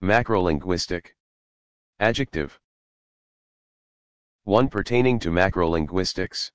Macrolinguistic. Adjective. 1. Pertaining to macrolinguistics.